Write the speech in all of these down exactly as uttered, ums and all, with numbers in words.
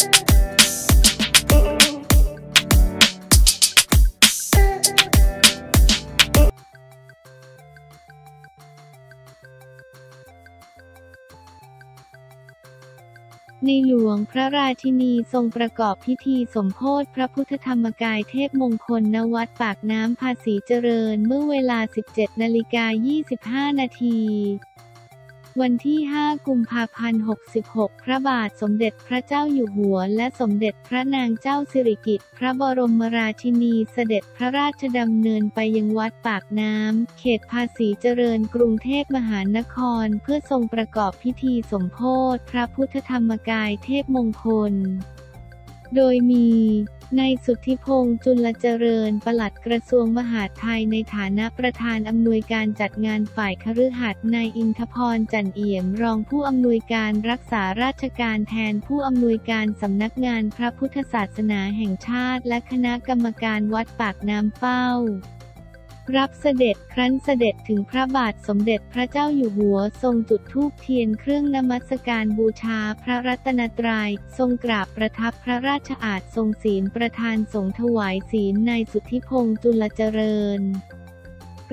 ในหลวงพระราชินีทรงประกอบพิธีสมโภชพระพุทธธรรมกายเทพมงคลณ วัดปากน้ำภาษีเจริญเมื่อเวลา สิบเจ็ดนาฬิกายี่สิบห้านาที วันที่ ห้ากุมภาพันธ์หกสิบหกพระบาทสมเด็จพระเจ้าอยู่หัวและสมเด็จพระนางเจ้าสิริกิติ์พระบรมราชินีเสด็จพระราชดำเนินไปยังวัดปากน้ำเขตภาษีเจริญกรุงเทพมหานครเพื่อทรงประกอบพิธีสมโภชพระพุทธธรรมกายเทพมงคลโดยมีนายสุทธิพงษ์จุลเจริญปลัดกระทรวงมหาดไทยในฐานะประธานอำนวยการจัดงานฝ่ายคฤหัสถ์นายอินทพรจันเอี่ยมรองผู้อำนวยการรักษาราชการแทนผู้อำนวยการสำนักงานพระพุทธศาสนาแห่งชาติและคณะกรรมการวัดปากน้ำเฝ้ารับเสด็จครั้นเสด็จถึงพระบาทสมเด็จพระเจ้าอยู่หัวทรงจุดธูปเทียนเครื่องนมัสการบูชาพระรัตนตรัยทรงกราบประทับพระราชอาสน์ทรงศีลประธานสงฆ์ถวายศีลนายสุทธิพงษ์จุลเจริญ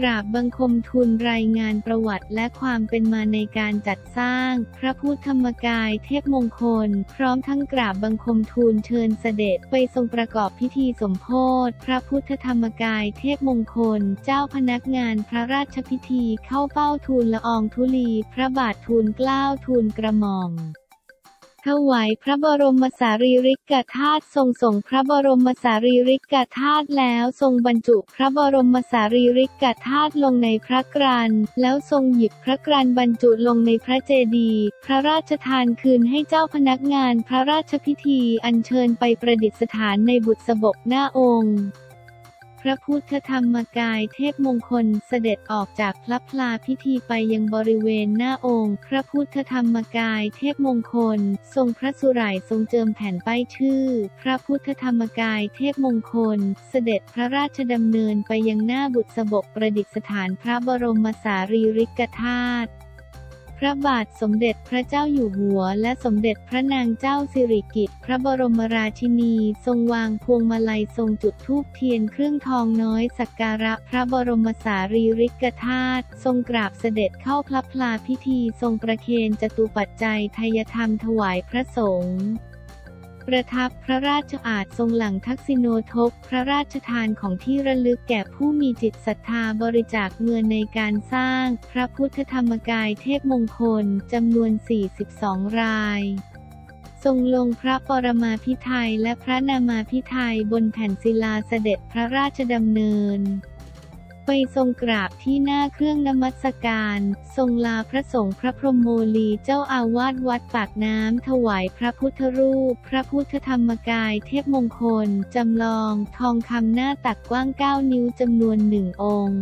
กราบบังคมทูลรายงานประวัติและความเป็นมาในการจัดสร้างพระพุทธธรรมกายเทพมงคลพร้อมทั้งกราบบังคมทูลเชิญเสด็จไปทรงประกอบพิธีสมโภชพระพุทธธรรมกายเทพมงคลเจ้าพนักงานพระราชพิธีเข้าเฝ้าทูลละอองธุลีพระบาททูลเกล้าทูลกระหม่อมถวายพระบรมสารีริกธาตุทรงส่งพระบรมสารีริกธาตุแล้วทรงบรรจุพระบรมสารีริกธาตุลงในพระกรันแล้วทรงหยิบพระกรันบรรจุลงในพระเจดีย์พระราชทานคืนให้เจ้าพนักงานพระราชพิธีอัญเชิญไปประดิษฐานในบุษบกหน้าองค์พระพุทธธรรมกายเทพมงคลเสด็จออกจากพระพลาพิธีไปยังบริเวณหน้าองค์พระพุทธธรรมกายเทพมงคลทรงพระสุไหร่ทรงเจิมแผ่นป้ายชื่อพระพุทธธรรมกายเทพมงคลเสด็จพระราชดำเนินไปยังหน้าบุษบกประดิษฐานพระบรมสารีริกธาตุพระบาทสมเด็จพระเจ้าอยู่หัวและสมเด็จพระนางเจ้าสิริกิติ์พระบรมราชินีทรงวางพวงมาลัยทรงจุดธูปเทียนเครื่องทองน้อยสักการะพระบรมสารีริกธาตุทรงกราบเสด็จเข้าพระพลาพิธีทรงประเคนจตุปัจจัยไทยธรรมถวายพระสงฆ์ประทับพระราชอาสน์ทรงหลังทักษิโณทกพระราชทานของที่ระลึกแก่ผู้มีจิตศรัทธาบริจาคเงินในการสร้างพระพุทธธรรมกายเทพมงคลจำนวนสี่สิบสองรายทรงลงพระปรมาภิไธยและพระนามาภิไธยบนแผ่นศิลาเสด็จพระราชดำเนินไปทรงกราบที่หน้าเครื่องนมัสการทรงลาพระสงฆ์พระพรหมโมลีเจ้าอาวาสวัดปากน้ำถวายพระพุทธรูปพระพุทธธรรมกายเทพมงคลจำลองทองคำหน้าตักกว้างเก้านิ้วจำนวนหนึ่งองค์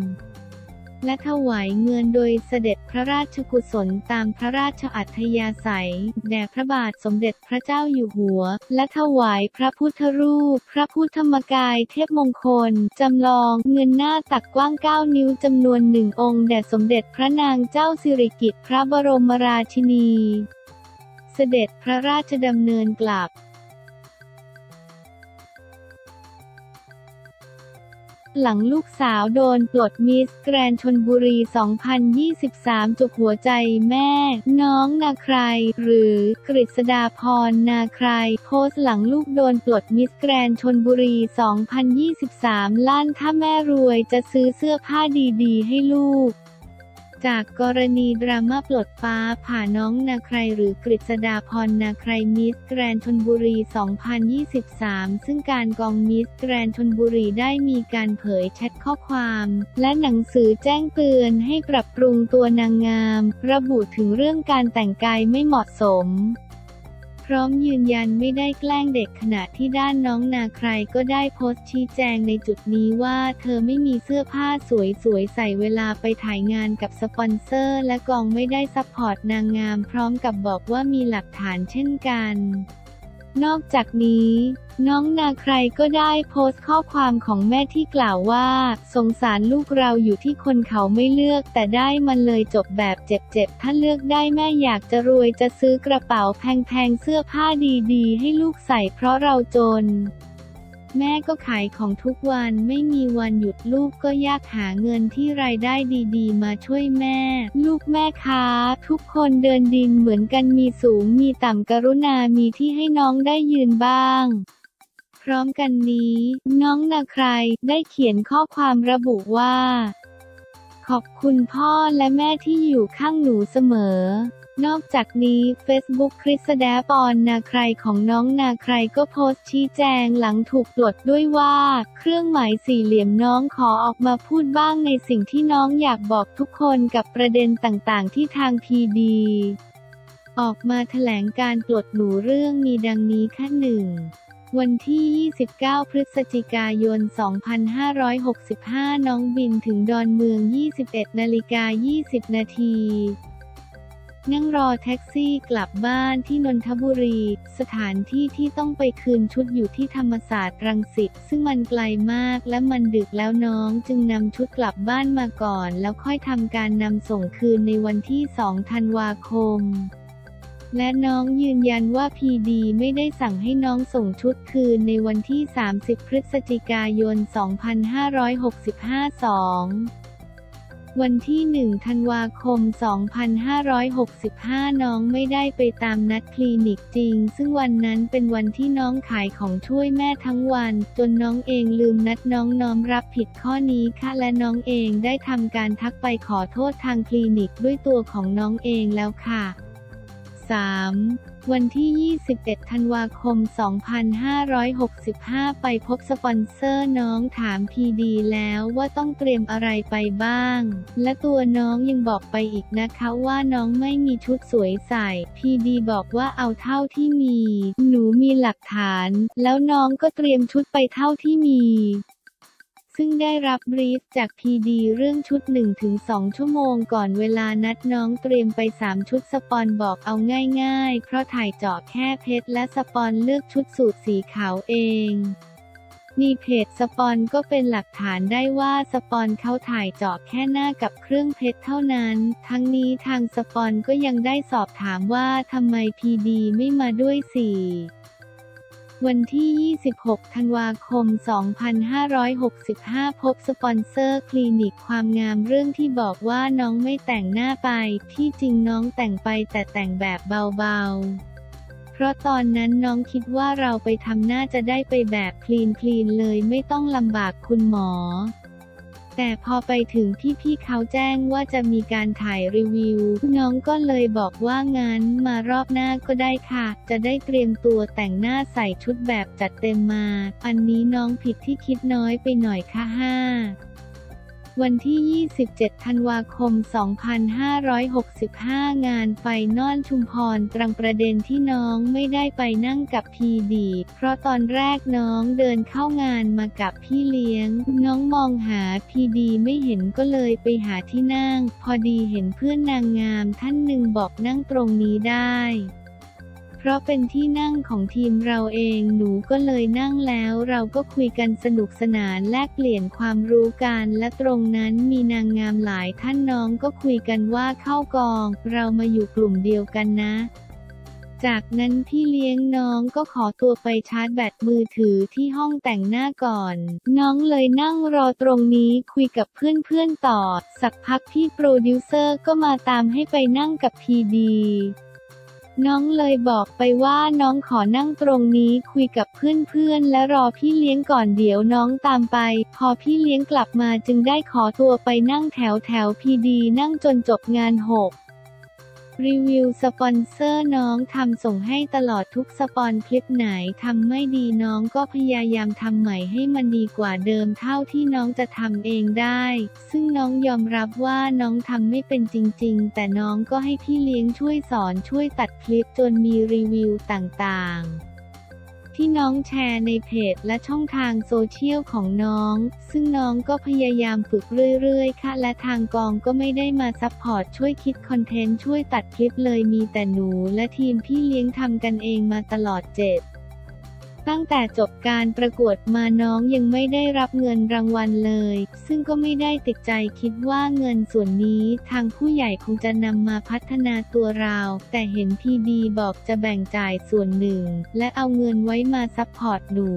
และถวายเงินโดยเสด็จพระราชกุศลตามพระราชอัธยาศัยแด่พระบาทสมเด็จพระเจ้าอยู่หัวและถวายพระพุทธรูปพระพุทธธรรมกายเทพมงคลจำลองเงินหน้าตักกว้างเก้านิ้วจำนวนหนึ่งองค์แด่สมเด็จพระนางเจ้าสิริกิติ์พระบรมราชินีเสด็จพระราชดำเนินกลับหลังลูกสาวโดนปลดมิสแกรนด์ชลบุรี สองพันยี่สิบสาม จุกหัวใจแม่น้องนาใครหรือกฤษดาพรนาใครโพสต์หลังลูกโดนปลดมิสแกรนด์ชลบุรี สองพันยี่สิบสาม ลั่นถ้าแม่รวยจะซื้อเสื้อผ้าดีๆให้ลูกจากกรณีดราม่าปลดฟ้าผ่าน้องนาใครหรือกฤษดาพรนาใครมิสแกรนด์ชลบุรี สองพันยี่สิบสาม ซึ่งการกองมิสแกรนด์ชลบุรีได้มีการเผยแชทข้อความและหนังสือแจ้งเตือนให้ปรับปรุงตัวนางงามระบุถึงเรื่องการแต่งกายไม่เหมาะสมพร้อมยืนยันไม่ได้แกล้งเด็กขณะที่ด้านน้องนาใครก็ได้โพสต์ชี้แจงในจุดนี้ว่าเธอไม่มีเสื้อผ้าสวยๆใส่เวลาไปถ่ายงานกับสปอนเซอร์และกองไม่ได้ซัพพอร์ตนางงามพร้อมกับบอกว่ามีหลักฐานเช่นกัน นอกจากนี้น้องนาใครก็ได้โพสต์ข้อความของแม่ที่กล่าวว่าสงสารลูกเราอยู่ที่คนเขาไม่เลือกแต่ได้มันเลยจบแบบเจ็บๆถ้าเลือกได้แม่อยากจะรวยจะซื้อกระเป๋าแพงๆเสื้อผ้าดีๆให้ลูกใส่เพราะเราจนแม่ก็ขายของทุกวันไม่มีวันหยุดลูกก็ยากหาเงินที่รายได้ดีๆมาช่วยแม่ลูกแม่ค้าทุกคนเดินดินเหมือนกันมีสูงมีต่ำกรุณามีที่ให้น้องได้ยืนบ้างพร้อมกันนี้น้องนาใครได้เขียนข้อความระบุว่าขอบคุณพ่อและแม่ที่อยู่ข้างหนูเสมอนอกจากนี้ Facebook คริสแดปอนนาใครของน้องนาใครก็โพสต์ชี้แจงหลังถูกปลดด้วยว่าเครื่องหมายสี่เหลี่ยมน้องขอออกมาพูดบ้างในสิ่งที่น้องอยากบอกทุกคนกับประเด็นต่างๆที่ทางพีดีออกมาแถลงการปลดหนูเรื่องมีดังนี้ค่ะหนึ่งวันที่ยี่สิบเก้าพฤศจิกายนสองพันห้าร้อยหกสิบห้าน้องบินถึงดอนเมือง ยี่สิบเอ็ดนาฬิกายี่สิบนาที นั่งรอแท็กซี่กลับบ้านที่นนทบุรีสถานที่ที่ต้องไปคืนชุดอยู่ที่ธรรมศาสตร์รังสิตซึ่งมันไกลมากและมันดึกแล้วน้องจึงนำชุดกลับบ้านมาก่อนแล้วค่อยทำการนำส่งคืนในวันที่สองธันวาคมและน้องยืนยันว่าพีดีไม่ได้สั่งให้น้องส่งชุดคืนในวันที่สามสิบพฤศจิกายนสองพันห้าร้อยหกสิบห้า สองวันที่หนึ่งธันวาคมสองพันห้าร้อยหกสิบห้าน้องไม่ได้ไปตามนัดคลินิกจริงซึ่งวันนั้นเป็นวันที่น้องขายของช่วยแม่ทั้งวันจนน้องเองลืมนัดน้องน้อมรับผิดข้อนี้ค่ะและน้องเองได้ทำการทักไปขอโทษทางคลินิกด้วยตัวของน้องเองแล้วค่ะสามวันที่ยี่สิบเอ็ดธันวาคมสองพันห้าร้อยหกสิบห้าไปพบสปอนเซอร์น้องถามพีดีแล้วว่าต้องเตรียมอะไรไปบ้างและตัวน้องยังบอกไปอีกนะคะว่าน้องไม่มีชุดสวยใส่พีดีบอกว่าเอาเท่าที่มีหนูมีหลักฐานแล้วน้องก็เตรียมชุดไปเท่าที่มีซึ่งได้รับบรีฟจากพีดีเรื่องชุด หนึ่งถึงสอง ชั่วโมงก่อนเวลานัดน้องเตรียมไปสามชุดสปอนบอกเอาง่ายๆเพราะถ่ายเจาะแค่เพชรและสปอนเลือกชุดสูทสีขาวเองมีเพจสปอนก็เป็นหลักฐานได้ว่าสปอนเขาถ่ายเจาะแค่หน้ากับเครื่องเพชรเท่านั้นทั้งนี้ทางสปอนก็ยังได้สอบถามว่าทำไมพีดีไม่มาด้วยสี่วันที่ยี่สิบหกธันวาคมสองพันห้าร้อยหกสิบห้าพบสปอนเซอร์คลินิกความงามเรื่องที่บอกว่าน้องไม่แต่งหน้าไปที่จริงน้องแต่งไปแต่แต่งแบบเบาๆเพราะตอนนั้นน้องคิดว่าเราไปทำหน้าจะได้ไปแบบคลีนๆเลยไม่ต้องลำบากคุณหมอแต่พอไปถึงที่พี่เขาแจ้งว่าจะมีการถ่ายรีวิวน้องก็เลยบอกว่างั้นมารอบหน้าก็ได้ค่ะจะได้เตรียมตัวแต่งหน้าใส่ชุดแบบจัดเต็มมาอันนี้น้องผิดที่คิดน้อยไปหน่อยค่ะห้าวันที่ยี่สิบเจ็ดธันวาคมสองพันห้าร้อยหกสิบห้างานไฟนอลชุมพรตรังประเด็นที่น้องไม่ได้ไปนั่งกับพีดีเพราะตอนแรกน้องเดินเข้างานมากับพี่เลี้ยงน้องมองหาพีดีไม่เห็นก็เลยไปหาที่นั่งพอดีเห็นเพื่อนนางงามท่านหนึ่งบอกนั่งตรงนี้ได้เพราะเป็นที่นั่งของทีมเราเองหนูก็เลยนั่งแล้วเราก็คุยกันสนุกสนานแลกเปลี่ยนความรู้กันและตรงนั้นมีนางงามหลายท่านน้องก็คุยกันว่าเข้ากองเรามาอยู่กลุ่มเดียวกันนะจากนั้นพี่เลี้ยงน้องก็ขอตัวไปชาร์จแบตมือถือที่ห้องแต่งหน้าก่อนน้องเลยนั่งรอตรงนี้คุยกับเพื่อนๆต่อสักพักพี่โปรดิวเซอร์ก็มาตามให้ไปนั่งกับพีดีน้องเลยบอกไปว่าน้องขอนั่งตรงนี้คุยกับเพื่อนๆและรอพี่เลี้ยงก่อนเดี๋ยวน้องตามไปพอพี่เลี้ยงกลับมาจึงได้ขอตัวไปนั่งแถวแถวพีดีนั่งจนจบงานหกรีวิวสปอนเซอร์น้องทำส่งให้ตลอดทุกสปอนคลิปไหนทำไม่ดีน้องก็พยายามทำใหม่ให้มันดีกว่าเดิมเท่าที่น้องจะทำเองได้ซึ่งน้องยอมรับว่าน้องทำไม่เป็นจริงๆแต่น้องก็ให้พี่เลี้ยงช่วยสอนช่วยตัดคลิปจนมีรีวิวต่างๆที่น้องแชร์ในเพจและช่องทางโซเชียลของน้องซึ่งน้องก็พยายามฝึกเรื่อยๆค่ะและทางกองก็ไม่ได้มาซัพพอร์ตช่วยคิดคอนเทนต์ช่วยตัดคลิปเลยมีแต่หนูและทีมพี่เลี้ยงทำกันเองมาตลอดเจ็ด ตั้งแต่จบการประกวดมาน้องยังไม่ได้รับเงินรางวัลเลยซึ่งก็ไม่ได้ติดใจคิดว่าเงินส่วนนี้ทางผู้ใหญ่คงจะนำมาพัฒนาตัวเราแต่เห็นพีดีบอกจะแบ่งจ่ายส่วนหนึ่งและเอาเงินไว้มาซัพพอร์ตหนู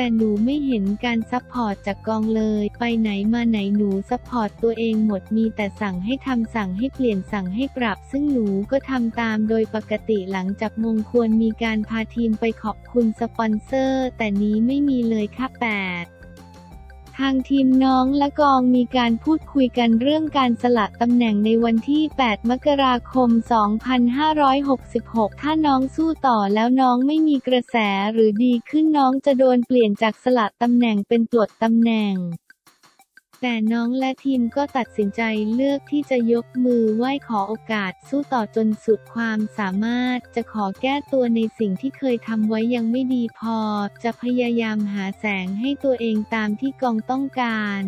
แต่หนูไม่เห็นการซัพพอร์ตจากกองเลยไปไหนมาไหนหนูซัพพอร์ตตัวเองหมดมีแต่สั่งให้ทำสั่งให้เปลี่ยนสั่งให้ปรับซึ่งหนูก็ทำตามโดยปกติหลังจากมงควรมีการพาทีมไปขอบคุณสปอนเซอร์แต่นี้ไม่มีเลยค่ะแปดทางทีมน้องและกองมีการพูดคุยกันเรื่องการสละตำแหน่งในวันที่แปดมกราคมสองพันห้าร้อยหกสิบหกถ้าน้องสู้ต่อแล้วน้องไม่มีกระแสหรือดีขึ้นน้องจะโดนเปลี่ยนจากสละตำแหน่งเป็นปลดตำแหน่งแต่น้องและทีมก็ตัดสินใจเลือกที่จะยกมือไหว้ขอโอกาสสู้ต่อจนสุดความสามารถจะขอแก้ตัวในสิ่งที่เคยทำไว้ยังไม่ดีพอจะพยายามหาแสงให้ตัวเองตามที่กองต้องการ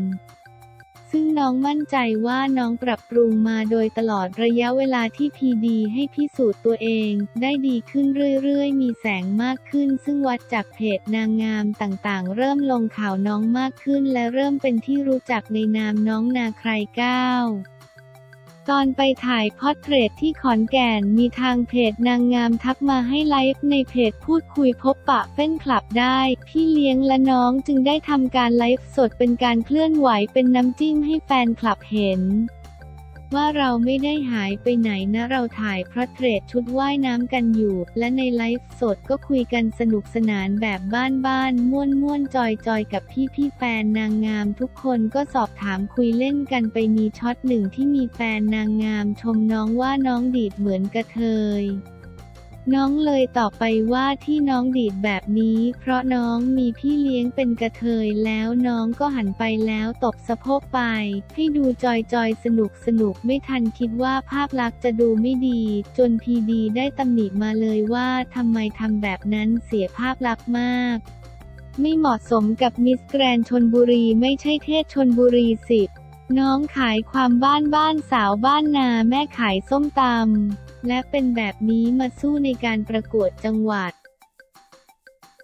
ซึ่งน้องมั่นใจว่าน้องปรับปรุงมาโดยตลอดระยะเวลาที่พีดีให้พิสูจน์ตัวเองได้ดีขึ้นเรื่อยๆมีแสงมากขึ้นซึ่งวัดจากเพจนางงามต่างๆเริ่มลงข่าวน้องมากขึ้นและเริ่มเป็นที่รู้จักในนามน้องนาใครก้าวตอนไปถ่ายพอร์ตเทรตที่ขอนแก่นมีทางเพจนางงามทักมาให้ไลฟ์ในเพจพูดคุยพบปะแฟนคลับได้พี่เลี้ยงและน้องจึงได้ทำการไลฟ์สดเป็นการเคลื่อนไหวเป็นน้ำจิ้มให้แฟนคลับเห็นว่าเราไม่ได้หายไปไหนนะเราถ่ายพอร์ตเทรตชุดว่ายน้ำกันอยู่และในไลฟ์สดก็คุยกันสนุกสนานแบบบ้านๆม่วนๆจอยๆกับพี่ๆแฟนนางงามทุกคนก็สอบถามคุยเล่นกันไปมีช็อตหนึ่งที่มีแฟนนางงามชมน้องว่าน้องดีดเหมือนกระเทยน้องเลยตอบไปว่าที่น้องดีดแบบนี้เพราะน้องมีพี่เลี้ยงเป็นกระเทยแล้วน้องก็หันไปแล้วตบสะโพกไปให้ดูจอยๆสนุกสนุกไม่ทันคิดว่าภาพลักษณ์จะดูไม่ดีจนพีดีได้ตำหนิมาเลยว่าทำไมทำแบบนั้นเสียภาพลักษณ์มากไม่เหมาะสมกับมิสแกรนด์ชลบุรีไม่ใช่เทศชลบุรีสิน้องขายความบ้านบ้านสาวบ้านนาแม่ขายส้มตำและเป็นแบบนี้มาสู้ในการประกวดจังหวัด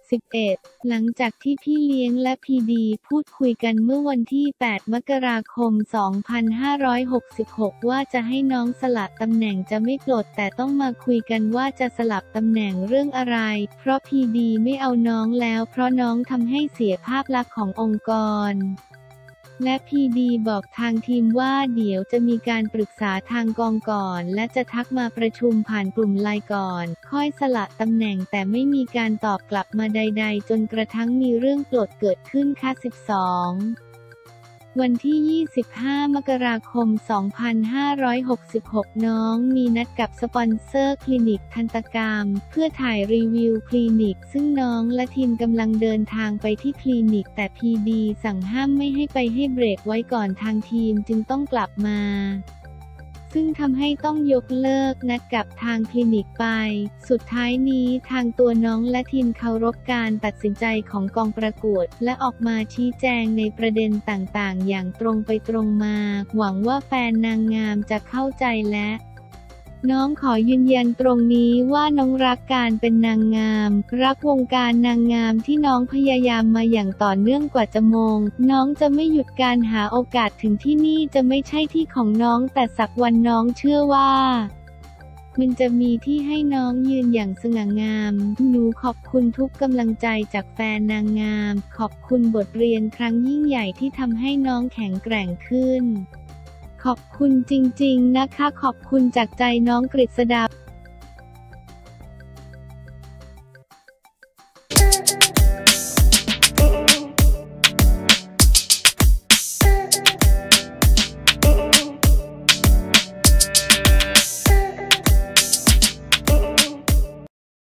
สิบเอ็ดหลังจากที่พี่เลี้ยงและพีดีพูดคุยกันเมื่อวันที่แปดมกราคมสองพันห้าร้อยหกสิบหกว่าจะให้น้องสลับตำแหน่งจะไม่ปลดแต่ต้องมาคุยกันว่าจะสลับตำแหน่งเรื่องอะไรเพราะพีดีไม่เอาน้องแล้วเพราะน้องทำให้เสียภาพลักษณ์ขององค์กรและพีดีบอกทางทีมว่าเดี๋ยวจะมีการปรึกษาทางกองก่อนและจะทักมาประชุมผ่านกลุ่มไลน์ก่อนค่อยสละตำแหน่งแต่ไม่มีการตอบกลับมาใดๆจนกระทั่งมีเรื่องปลดเกิดขึ้นค่ะสิบสองวันที่ยี่สิบห้ามกราคมสองพันห้าร้อยหกสิบหกน้องมีนัดกับสปอนเซอร์คลินิกทันตกรรมเพื่อถ่ายรีวิวคลินิกซึ่งน้องและทีมกำลังเดินทางไปที่คลินิกแต่พีดีสั่งห้ามไม่ให้ไปให้เบรกไว้ก่อนทางทีมจึงต้องกลับมาซึ่งทำให้ต้องยกเลิกนัดกับทางคลินิกไปสุดท้ายนี้ทางตัวน้องและทีมเคารพการตัดสินใจของกองประกวดและออกมาชี้แจงในประเด็นต่างๆอย่างตรงไปตรงมาหวังว่าแฟนนางงามจะเข้าใจและน้องขอยืนยันตรงนี้ว่าน้องรักการเป็นนางงามรักวงการนางงามที่น้องพยายามมาอย่างต่อเนื่องกว่าจะมงน้องจะไม่หยุดการหาโอกาสถึงที่นี่จะไม่ใช่ที่ของน้องแต่สักวันน้องเชื่อว่ามันจะมีที่ให้น้องยืนอย่างสง่างามหนูขอบคุณทุกกำลังใจจากแฟนนางงามขอบคุณบทเรียนครั้งยิ่งใหญ่ที่ทำให้น้องแข็งแกร่งขึ้นขอบคุณจริงๆนะคะขอบคุณจากใจน้องกฤษดา